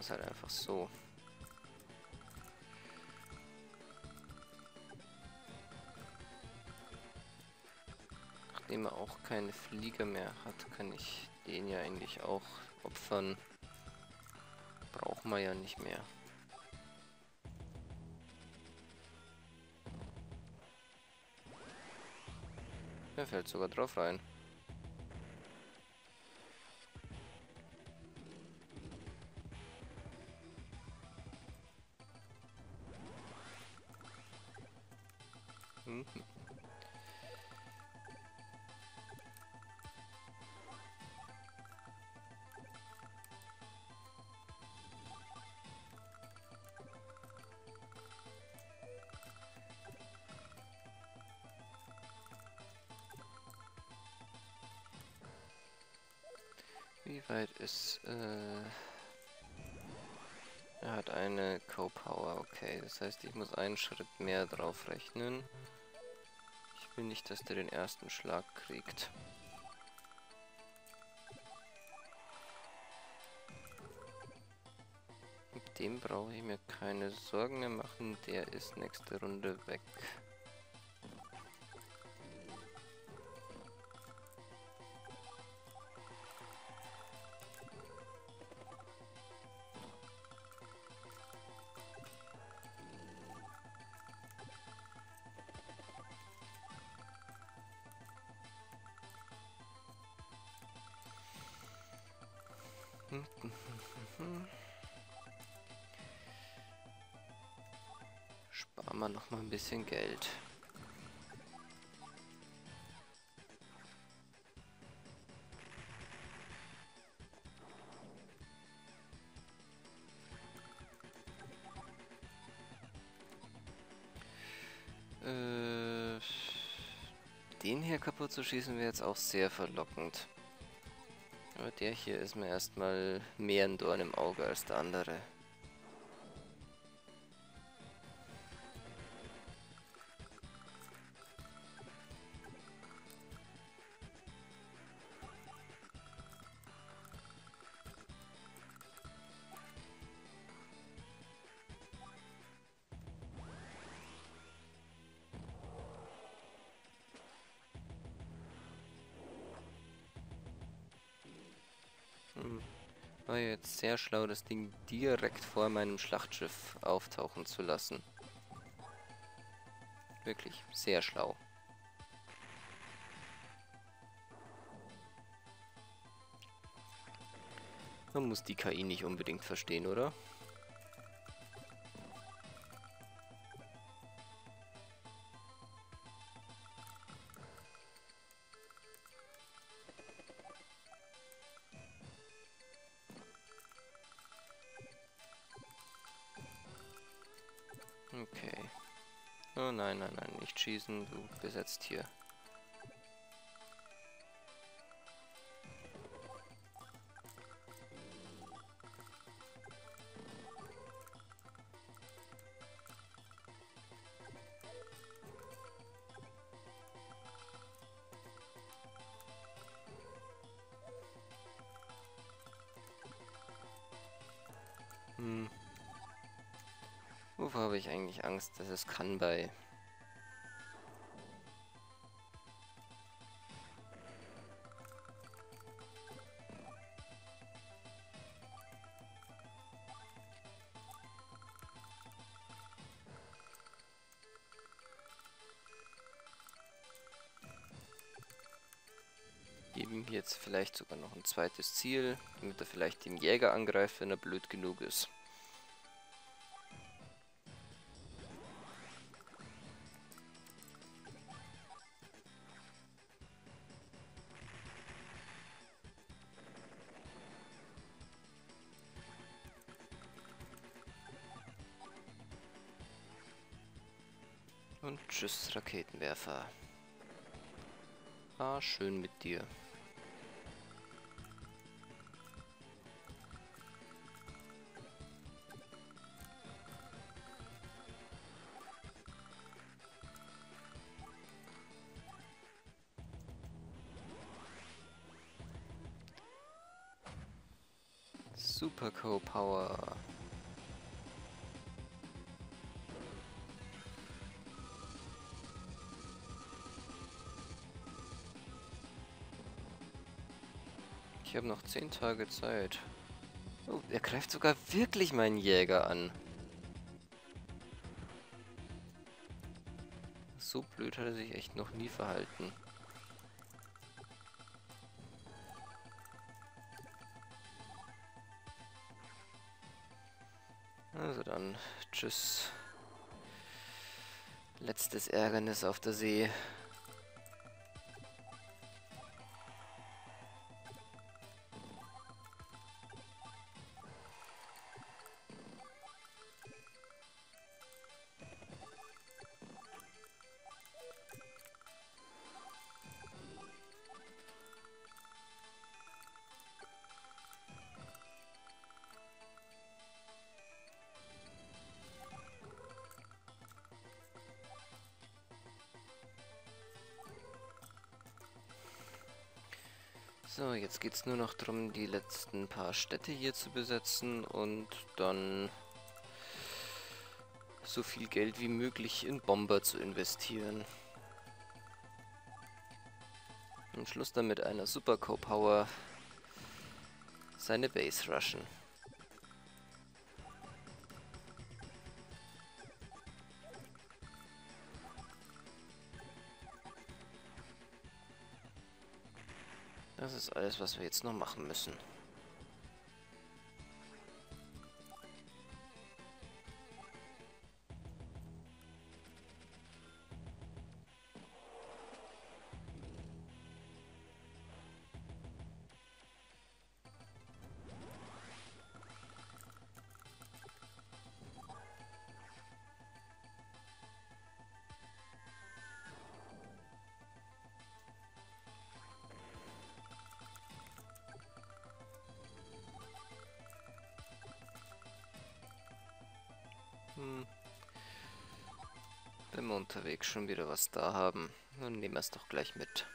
wir es halt einfach so. Nachdem er auch keine Flieger mehr hat, kann ich den ja eigentlich auch opfern. Braucht man ja nicht mehr. Der fällt sogar drauf rein. Wie weit ist, er hat eine Co-Power, okay. Das heißt, ich muss einen Schritt mehr drauf rechnen. Ich will nicht, dass der den ersten Schlag kriegt. Mit dem brauche ich mir keine Sorgen mehr machen, der ist nächste Runde weg. Sparen wir noch mal ein bisschen Geld. Den hier kaputt zu schießen wäre jetzt auch sehr verlockend. Aber der hier ist mir erstmal mehr ein Dorn im Auge als der andere. War jetzt sehr schlau, das Ding direkt vor meinem Schlachtschiff auftauchen zu lassen. Wirklich sehr schlau. Man muss die KI nicht unbedingt verstehen, oder? Okay. Oh nein, nein, nein, nicht schießen, du besetzt hier. Wovor habe ich eigentlich Angst? Das ist Kanbei. Geben wir jetzt vielleicht sogar noch ein zweites Ziel, damit er vielleicht den Jäger angreift, wenn er blöd genug ist. Und tschüss, Raketenwerfer. War schön mit dir. Super-Co-Power. Ich habe noch 10 Tage Zeit. Oh, er greift sogar wirklich meinen Jäger an. So blöd hat er sich echt noch nie verhalten. Also dann, tschüss. Letztes Ärgernis auf der See. So, jetzt geht es nur noch darum, die letzten paar Städte hier zu besetzen und dann so viel Geld wie möglich in Bomber zu investieren. Am Schluss dann mit einer Super-Co-Power seine Base rushen. Das ist alles, was wir jetzt noch machen müssen. Wenn wir unterwegs schon wieder was da haben, dann nehmen wir es doch gleich mit.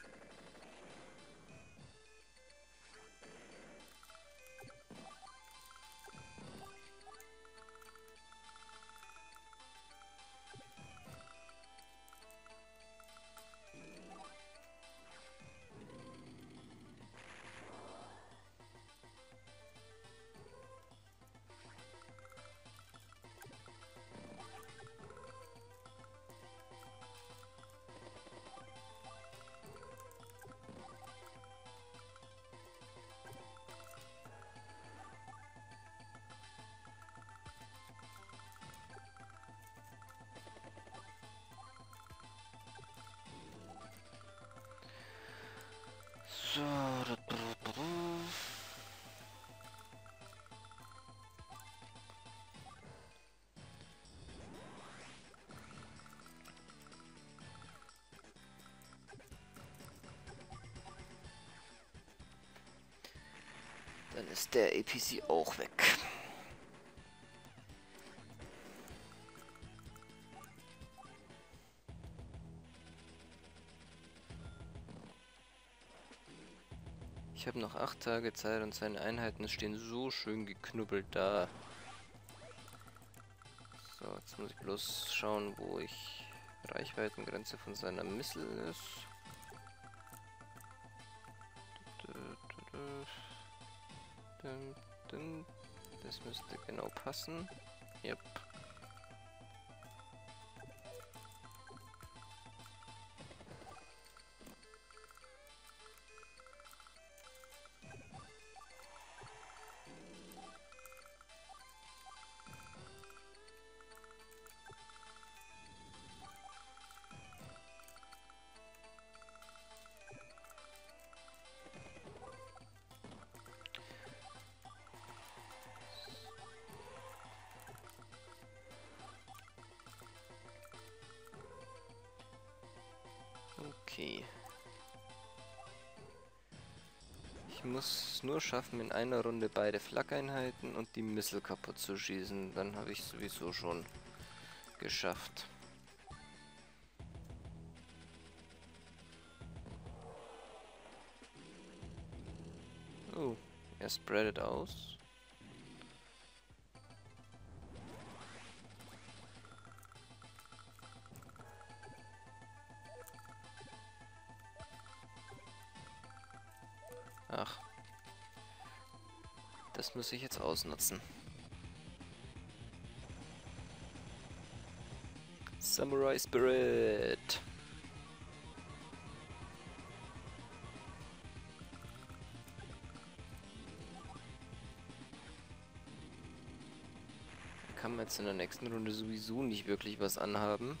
Dann ist der APC auch weg. Ich habe noch 8 Tage Zeit und seine Einheiten stehen so schön geknubbelt da. So, jetzt muss ich bloß schauen, wo ich Reichweitengrenze von seiner Missile ist. Das müsste genau passen. Yep. Okay. Ich muss es nur schaffen, in einer Runde beide Flak-Einheiten und die Missile kaputt zu schießen. Dann habe ich es sowieso schon geschafft. Oh, er spreadet aus. Ach. Das muss ich jetzt ausnutzen. Samurai Spirit. Kann man jetzt in der nächsten Runde sowieso nicht wirklich was anhaben.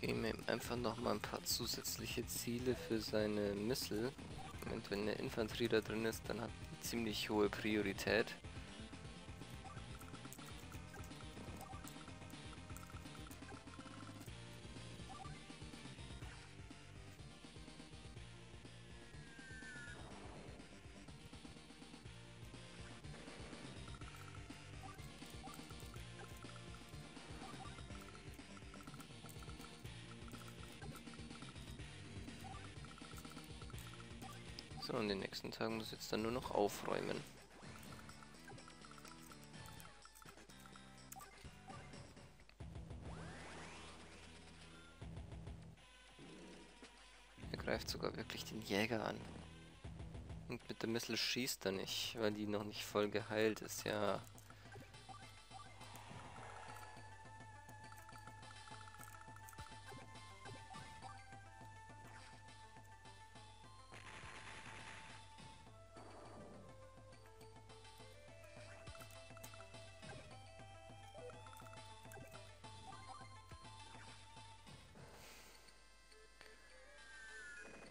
Geben ihm einfach nochmal ein paar zusätzliche Ziele für seine Missile. Und wenn eine Infanterie da drin ist, dann hat die ziemlich hohe Priorität. So, in den nächsten Tagen muss ich jetzt dann nur noch aufräumen. Er greift sogar wirklich den Jäger an. Und mit der Missile schießt er nicht, weil die noch nicht voll geheilt ist, ja.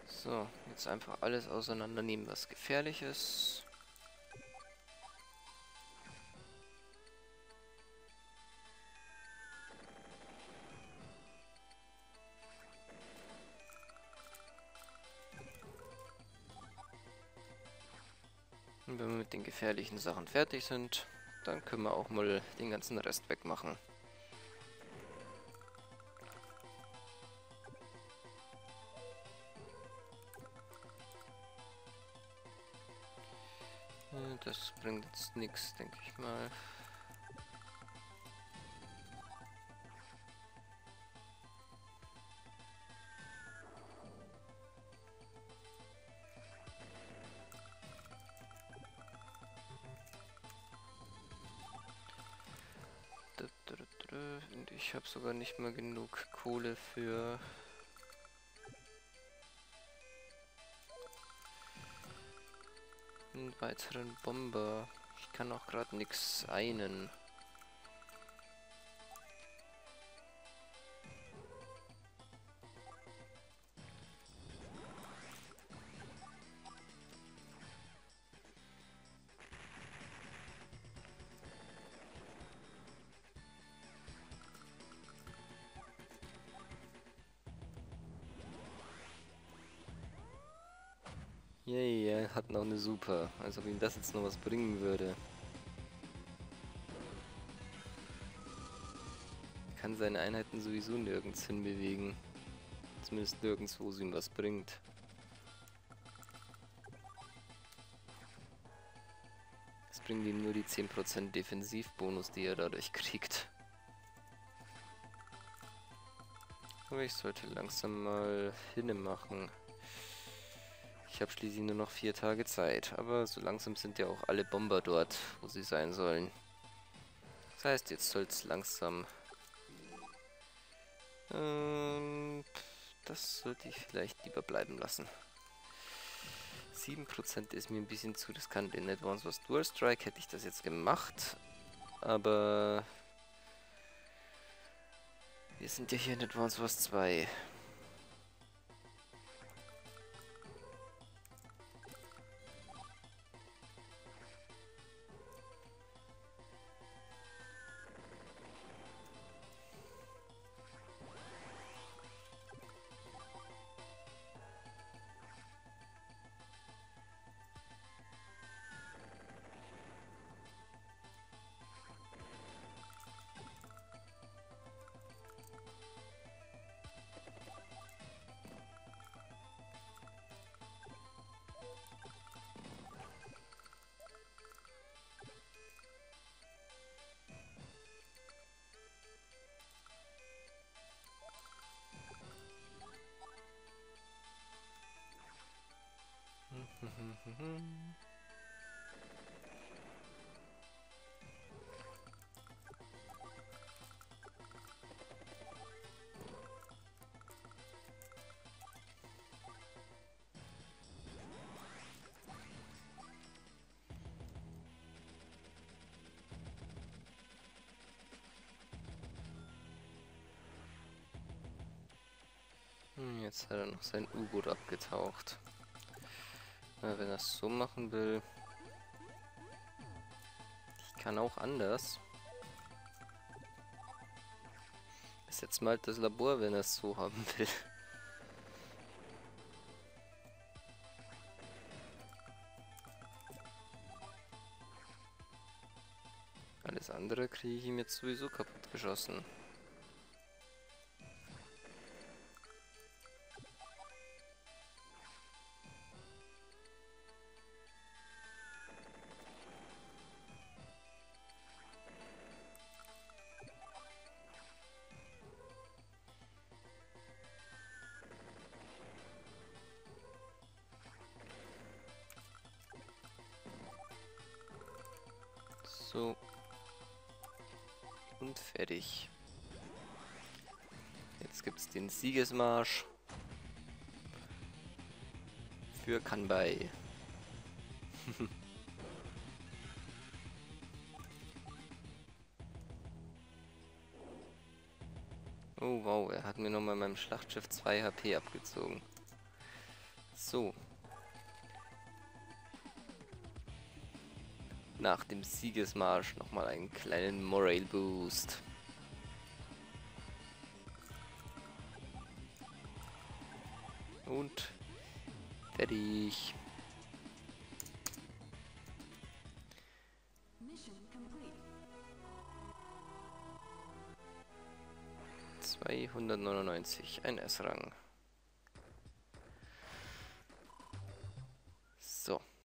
So, jetzt einfach alles auseinandernehmen, was gefährlich ist. Und wenn wir mit den gefährlichen Sachen fertig sind, dann können wir auch mal den ganzen Rest wegmachen. Das bringt jetzt nichts, denke ich mal. Und ich habe sogar nicht mal genug Kohle für... einen weiteren Bomber. Ich kann auch gerade nichts einen. Yay, er hat noch eine Super. Als ob ihm das jetzt noch was bringen würde. Er kann seine Einheiten sowieso nirgends hinbewegen. Zumindest nirgends, wo es ihm was bringt. Es bringt ihm nur die 10% Defensivbonus, die er dadurch kriegt. Aber ich sollte langsam mal hinmachen. Ich habe schließlich nur noch 4 Tage Zeit, aber so langsam sind ja auch alle Bomber dort, wo sie sein sollen. Das heißt, jetzt soll es langsam... das sollte ich vielleicht lieber bleiben lassen. 7% ist mir ein bisschen zu riskant. In Advance Wars Dual Strike hätte ich das jetzt gemacht, aber... wir sind ja hier in Advance Wars 2. Jetzt hat er noch sein U-Boot abgetaucht. Na, wenn er es so machen will. Ich kann auch anders. Ist jetzt mal das Labor, wenn er es so haben will. Alles andere kriege ich ihm jetzt sowieso kaputt geschossen. So. Und fertig. Jetzt gibt's den Siegesmarsch für Kanbei. Oh wow, er hat mir nochmal in meinem Schlachtschiff 2 HP abgezogen. So. Nach dem Siegesmarsch nochmal einen kleinen Morale Boost. Und fertig. $299, ein S-Rang.